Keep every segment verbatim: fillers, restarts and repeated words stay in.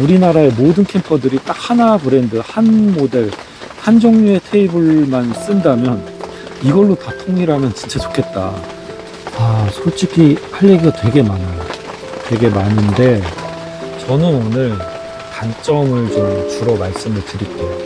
우리나라의 모든 캠퍼들이 딱 하나 브랜드, 한 모델, 한 종류의 테이블만 쓴다면 이걸로 다 통일하면 진짜 좋겠다. 아, 솔직히 할 얘기가 되게 많아요. 되게 많은데 저는 오늘 단점을 좀 주로 말씀을 드릴게요.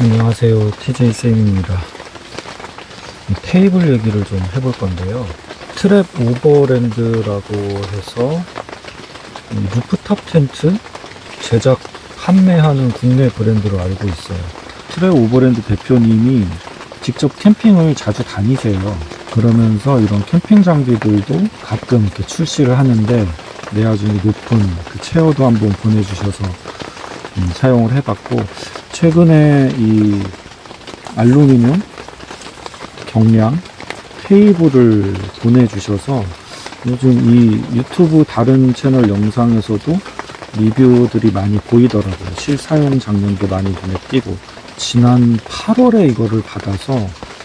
안녕하세요, 티제이 쌤입니다. 테이블 얘기를 좀 해볼 건데요. 트랩 오버랜드라고 해서 이 루프탑 텐트 제작 판매하는 국내 브랜드로 알고 있어요. 트랩 오버랜드 대표님이 직접 캠핑을 자주 다니세요. 그러면서 이런 캠핑 장비들도 가끔 이렇게 출시를 하는데 내화중이 높은 그 체어도 한번 보내주셔서 음, 사용을 해봤고, 최근에 이 알루미늄 경량 테이블을 보내주셔서 요즘 이 유튜브 다른 채널 영상에서도 리뷰들이 많이 보이더라고요. 실사용 장면도 많이 눈에 띄고, 지난 팔월에 이거를 받아서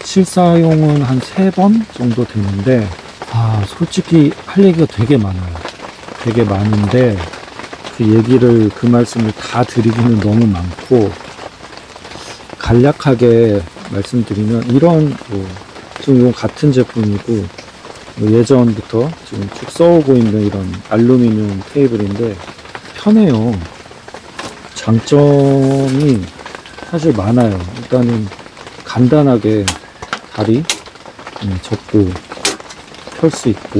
실사용은 한 세 번 정도 되는데, 아 솔직히 할 얘기가 되게 많아요. 되게 많은데 그 얘기를 그 말씀을 다 드리기는 너무 많고, 간략하게 말씀드리면 이런 뭐 지금 이건 같은 제품이고 예전부터 지금 쭉 써오고 있는 이런 알루미늄 테이블인데 편해요. 장점이 사실 많아요. 일단은 간단하게 다리 접고 펼 수 있고,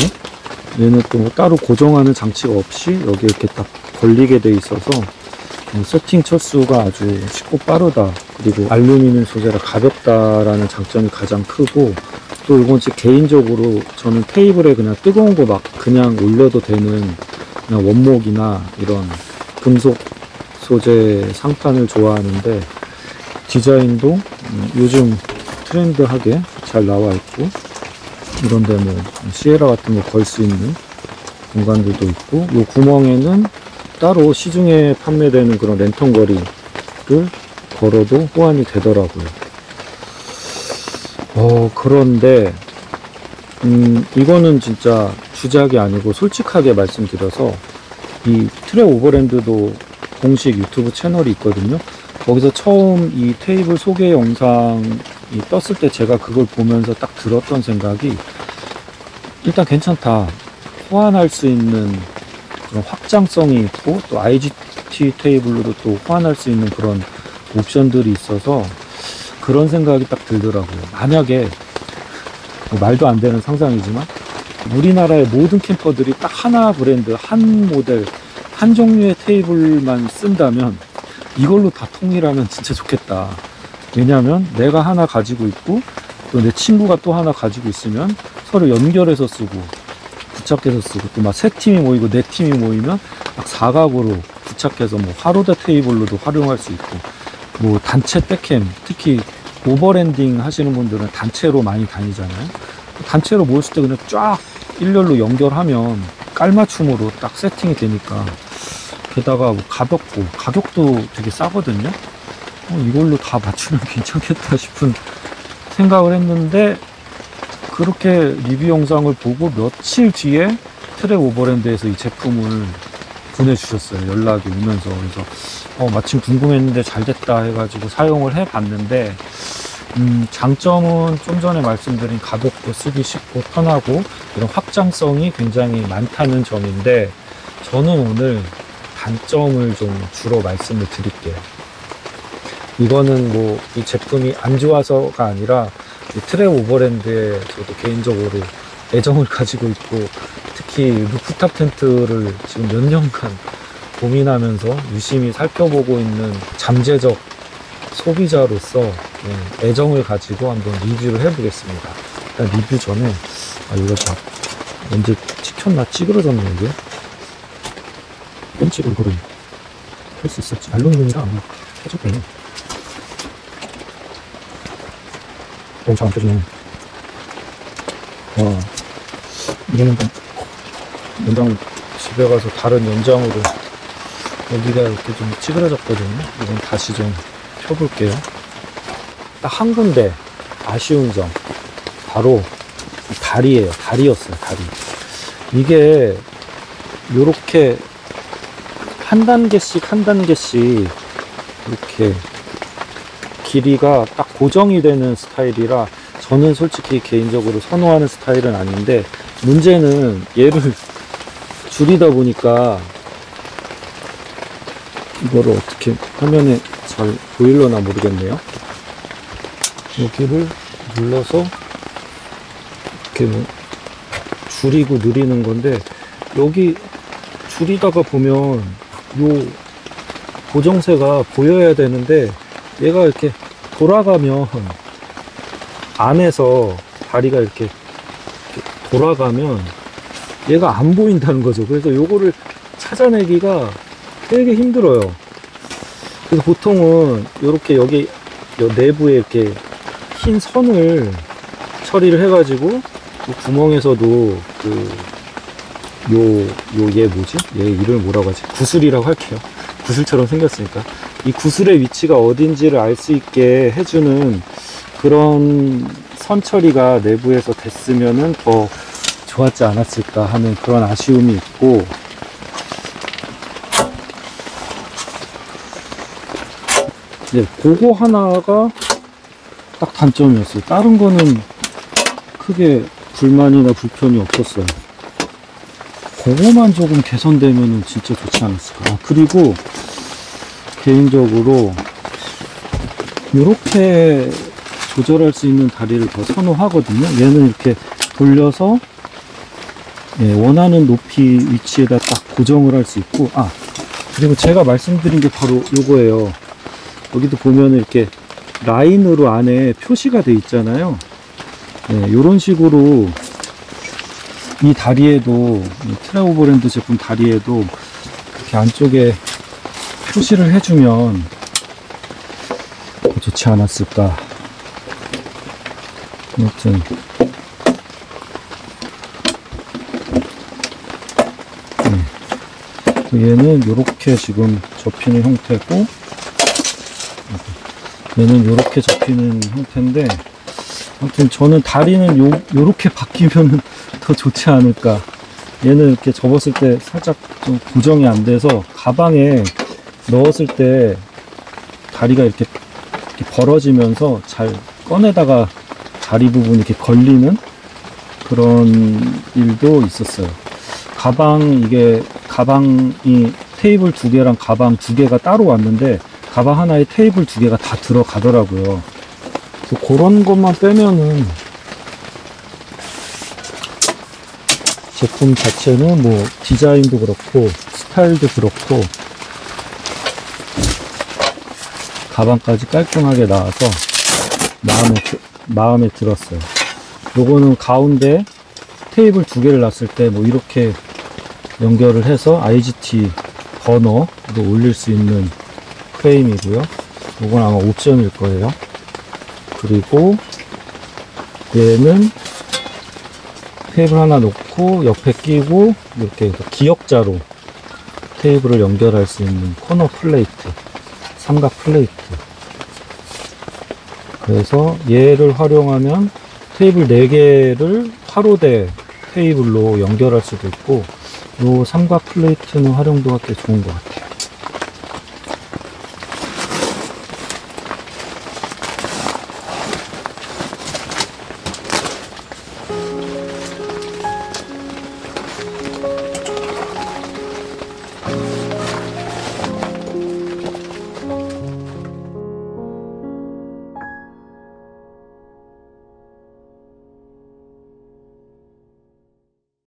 얘는 또 따로 고정하는 장치가 없이 여기에 이렇게 딱 걸리게 돼 있어서 세팅 철수가 아주 쉽고 빠르다. 그리고 알루미늄 소재라 가볍다라는 장점이 가장 크고, 또 이건 제 개인적으로 저는 테이블에 그냥 뜨거운 거 막 그냥 올려도 되는 그냥 원목이나 이런 금속 소재 상판을 좋아하는데, 디자인도 요즘 트렌드하게 잘 나와 있고, 이런데 뭐 시에라 같은 거 걸 수 있는 공간들도 있고, 이 구멍에는 따로 시중에 판매되는 그런 랜턴거리를 걸어도 호환이 되더라고요. 어, 그런데 음, 이거는 진짜 주작이 아니고 솔직하게 말씀드려서, 이 트랩 오버랜드도 공식 유튜브 채널이 있거든요. 거기서 처음 이 테이블 소개 영상이 떴을 때 제가 그걸 보면서 딱 들었던 생각이, 일단 괜찮다. 호환할 수 있는 그런 확장성이 있고, 또 아이지티 테이블로도 또 호환할 수 있는 그런 옵션들이 있어서 그런 생각이 딱 들더라고요. 만약에 뭐 말도 안 되는 상상이지만 우리나라의 모든 캠퍼들이 딱 하나 브랜드, 한 모델, 한 종류의 테이블만 쓴다면 이걸로 다 통일하면 진짜 좋겠다. 왜냐하면 내가 하나 가지고 있고 또 내 친구가 또 하나 가지고 있으면 서로 연결해서 쓰고 부착해서 쓰고, 또 막 세 팀이 모이고 네 팀이 모이면 막 사각으로 부착해서 뭐 화로대 테이블로도 활용할 수 있고, 뭐 단체 백캠, 특히 오버랜딩 하시는 분들은 단체로 많이 다니잖아요. 단체로 모였을 때 그냥 쫙 일렬로 연결하면 깔맞춤으로 딱 세팅이 되니까, 게다가 뭐 가볍고 가격도 되게 싸거든요. 어, 이걸로 다 맞추면 괜찮겠다 싶은 생각을 했는데, 그렇게 리뷰 영상을 보고 며칠 뒤에 트랩 오버랜드에서 이 제품을 보내주셨어요. 연락이 오면서. 그래서 어, 마침 궁금했는데 잘 됐다 해가지고 사용을 해봤는데, 음, 장점은 좀 전에 말씀드린 가볍고 쓰기 쉽고 편하고 이런 확장성이 굉장히 많다는 점인데, 저는 오늘 단점을 좀 주로 말씀을 드릴게요. 이거는 뭐 이 제품이 안 좋아서가 아니라 이 트랩 오버랜드에 저도 개인적으로 애정을 가지고 있고, 특히 루프탑 텐트를 지금 몇 년간 고민하면서 유심히 살펴보고 있는 잠재적 소비자로서 애정을 가지고 한번 리뷰를 해보겠습니다. 일단 리뷰 전에, 아 이거 다 언제 찍혔나? 찌그러졌네. 이게 펜치로 이거를 할 수 있었지. 알루미늄이라 아마 해줬겠네. 오, 잘 안 펴지네. 와, 이거는 연장 집에 가서 다른 연장으로, 여기가 이렇게 좀 찌그러졌거든요. 이건 다시 좀 펴볼게요. 딱 한 군데 아쉬운 점, 바로 다리예요. 다리였어요. 다리. 이게 요렇게 한 단계씩 한 단계씩 이렇게 길이가 딱 고정이 되는 스타일이라, 저는 솔직히 개인적으로 선호하는 스타일은 아닌데, 문제는 얘를 줄이다 보니까 이거를 어떻게 화면에 잘 보일려나 모르겠네요. 여기를 눌러서 이렇게 줄이고 늘리는 건데, 여기 줄이다가 보면 요 고정세가 보여야 되는데 얘가 이렇게 돌아가면, 안에서 다리가 이렇게 돌아가면 얘가 안 보인다는 거죠. 그래서 요거를 찾아내기가 되게 힘들어요. 그래서 보통은 이렇게 여기 내부에 이렇게 흰 선을 처리를 해가지고 그 구멍에서도 그 요 요 얘 뭐지? 얘 이름을 뭐라고 하지? 구슬이라고 할게요. 구슬처럼 생겼으니까 이 구슬의 위치가 어딘지를 알 수 있게 해주는 그런 선 처리가 내부에서 됐으면은 더 좋았지 않았을까 하는 그런 아쉬움이 있고, 네, 그거 하나가 딱 단점이었어요. 다른 거는 크게 불만이나 불편이 없었어요. 그거만 조금 개선되면은 진짜 좋지 않았을까. 아, 그리고 개인적으로 이렇게 조절할 수 있는 다리를 더 선호하거든요. 얘는 이렇게 돌려서 예, 원하는 높이 위치에다 딱 고정을 할 수 있고, 아 그리고 제가 말씀드린 게 바로 요거예요. 여기도 보면 이렇게 라인으로 안에 표시가 돼 있잖아요. 예, 요런 식으로 이 다리에도, 이 트랩 오버랜드 제품 다리에도 이렇게 안쪽에 표시를 해주면 좋지 않았을까. 아무튼 네. 얘는 이렇게 지금 접히는 형태고, 얘는 이렇게 접히는 형태인데, 아무튼 저는 다리는 요, 요렇게 바뀌면은 더 좋지 않을까. 얘는 이렇게 접었을 때 살짝 좀 고정이 안 돼서 가방에 넣었을 때 다리가 이렇게, 이렇게 벌어지면서 잘 꺼내다가 다리 부분이 이렇게 걸리는 그런 일도 있었어요. 가방, 이게 가방이 테이블 두 개랑 가방 두 개가 따로 왔는데 가방 하나에 테이블 두 개가 다 들어가더라고요. 그래서 그런 것만 빼면은 제품 자체는 뭐 디자인도 그렇고 스타일도 그렇고 가방까지 깔끔하게 나와서 마음에, 마음에 들었어요. 요거는 가운데 테이블 두 개를 놨을 때 뭐 이렇게 연결을 해서 아이지티 버너도 올릴 수 있는 프레임이고요. 요건 아마 옵션일 거예요. 그리고 얘는 테이블 하나 놓고 옆에 끼고 이렇게 기역자로 테이블을 연결할 수 있는 코너 플레이트, 삼각 플레이트. 그래서 얘를 활용하면 테이블 네 개를 화로대 테이블로 연결할 수도 있고, 요 삼각 플레이트는 활용도가 꽤 좋은 것 같아요.